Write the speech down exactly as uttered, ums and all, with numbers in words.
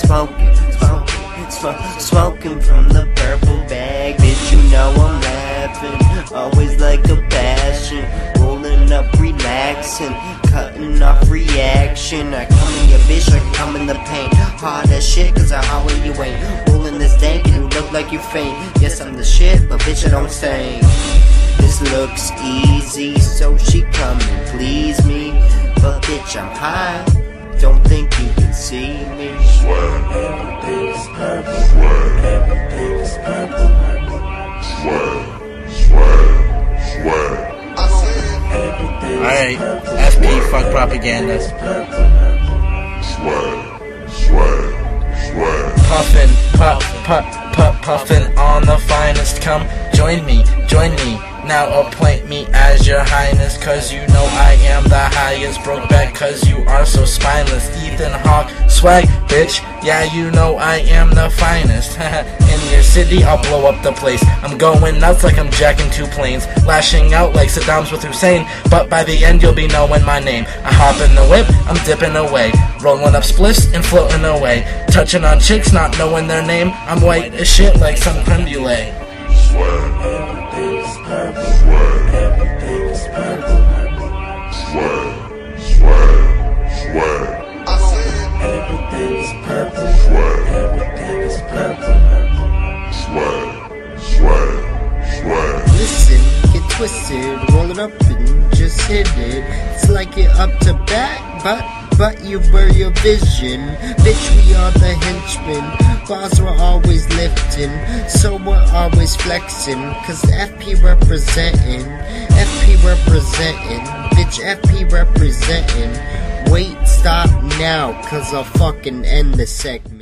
been smoking, smoking, smoking, smoking from the purple bag. Did you know I'm laughing? Always like a passion, rolling up, relaxing, cutting off reaction. I come in your bitch, I come in the paint, hard as shit, cause I always you ain't rolling this dank and you look like you faint. Yes, I'm the shit, but bitch, I don't sing. This looks easy, so she come and please me, but bitch, I'm high. Don't think you can see me. Sweat, everything is purple. Sweat, everything is purple. Sweat, sweat, sweat. I said everything. Alright, F P, fuck propaganda. Sweat, sweat, sweat. Puffin, puff, puff, puff, puffin on the finest. Come join me, join me. Now appoint me as your highness, cause you know I am the highest. Broke back cause you are so spineless. Ethan Hawke swag, bitch. Yeah, you know I am the finest. In your city, I'll blow up the place. I'm going nuts like I'm jacking two planes, lashing out like Saddam's with Hussein. But by the end, you'll be knowing my name. I hop in the whip, I'm dipping away, rolling up spliffs and floating away, touching on chicks, not knowing their name. I'm white as shit like some creme brulee. Everything is purple. Everything is purple. Sweat, sweat, sweat. I said everything is purple. Sweat, everything is purple. Sweat, sweat, sweat. Listen, get twisted, roll it up and just hit it. It's like you're up to back, but but you blur your vision. Bitch, we are the henchmen. Bars were always lifting, so we're always flexing, cause F P representing, F P representing, bitch F P representing. Wait, stop now, cause I'll fucking end the segment.